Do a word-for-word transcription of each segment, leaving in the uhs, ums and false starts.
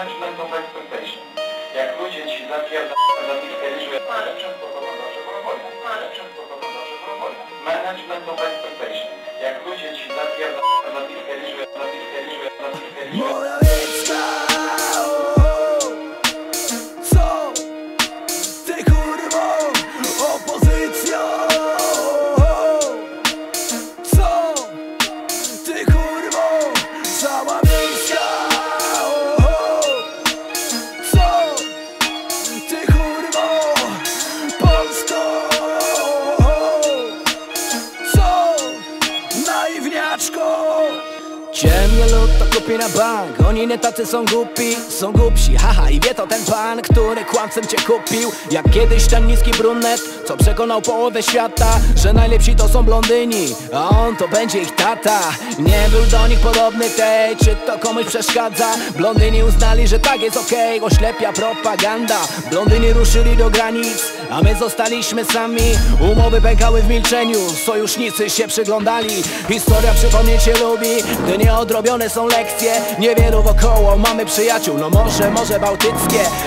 management of expectation. Jak ludzie ci zapierdalają za tych liczby, ale często powodzą, że powoli, ale często powodzą, że powoli. Management of expectation. Jak ludzie ci zapierdalają za tych liczby, za tych liczby, za tych liczby. Ciemny lud to kupi na bank. Oni nie tacy są głupi, są głupsi. Haha, i wie to ten pan, który kłamcem cię kupił. Jak kiedyś ten niski brunet, co przekonał połowę świata, że najlepsi to są blondyni, a on to będzie ich tata. Nie był do nich podobny tej, czy to komuś przeszkadza? Blondyni uznali, że tak jest okej, okay, oślepia propaganda. Blondyni ruszyli do granic, a my zostaliśmy sami. Umowy pękały w milczeniu, sojusznicy się przyglądali. Historia przypomnieć się lubi, gdy nie odrobione są lekcje. Niewielu wokoło mamy przyjaciół, no może, może bałtyckie.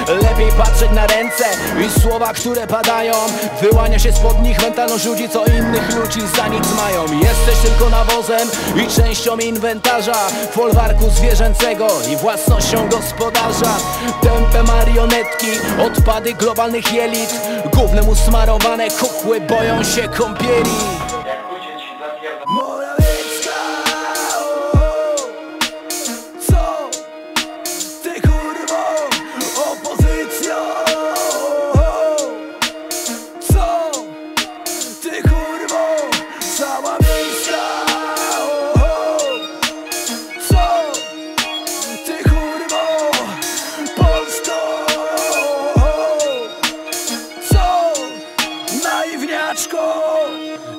Lepiej patrzeć na ręce i słowa, które padają. Wyłania się spod nich mentalność ludzi, co innych ludzi za nic mają. Jesteś tylko nawozem i częścią inwentarza, folwarku zwierzęcego i własnością gospodarza. Tępe marionetki, odpady globalnych jelit, gównem usmarowane kukły boją się kąpieli.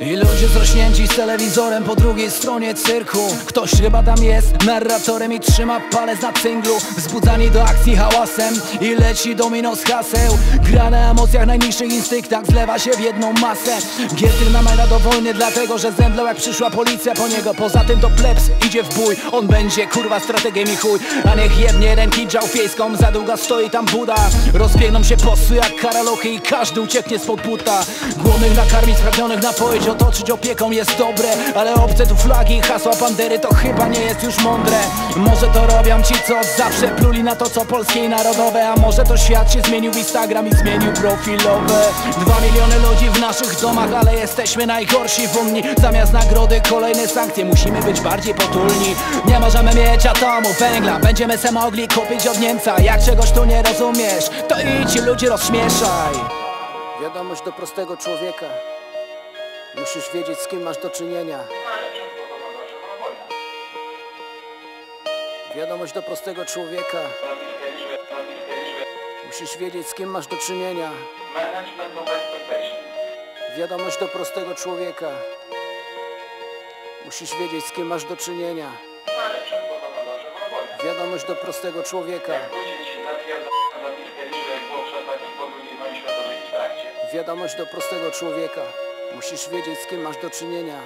I ludzie zrośnięci z telewizorem po drugiej stronie cyrku. Ktoś chyba tam jest narratorem i trzyma palec na cynglu. Wzbudzani do akcji hałasem i leci domino z haseł. Gra na emocjach, najniższych instynktach zlewa się w jedną masę. Giertyna maila do wojny dlatego, że zemdlał jak przyszła policja po niego. Poza tym to plebs idzie w bój, on będzie kurwa strategiem i chuj. A niech jednie ręki dżałfiejską, za długa stoi tam Buda. Rozbiegną się posły jak karalochy i każdy ucieknie spod buta. Głodnych nakarmić, spragnionych napoić, otoczyć opieką jest dobre, ale obce tu flagi i hasła bandery to chyba nie jest już mądre. Może to robią ci, co zawsze pluli na to, co polskie i narodowe. A może to świat się zmienił w Instagram i zmienił profilowe. Dwa miliony ludzi w naszych domach, ale jesteśmy najgorsi w Unii. Zamiast nagrody kolejne sankcje, musimy być bardziej potulni. Nie możemy mieć atomu węgla, będziemy se mogli kupić od Niemca. Jak czegoś tu nie rozumiesz, to idź i ludzi rozśmieszaj. Wiadomość do prostego człowieka. Musisz wiedzieć, z kim masz do czynienia. Wiadomość do prostego człowieka. Musisz wiedzieć, z kim masz do czynienia. Wiadomość do prostego człowieka. Musisz wiedzieć, z kim masz do czynienia. Wiadomość do prostego człowieka. Wiadomość do prostego człowieka. Musisz wiedzieć, z kim masz do czynienia.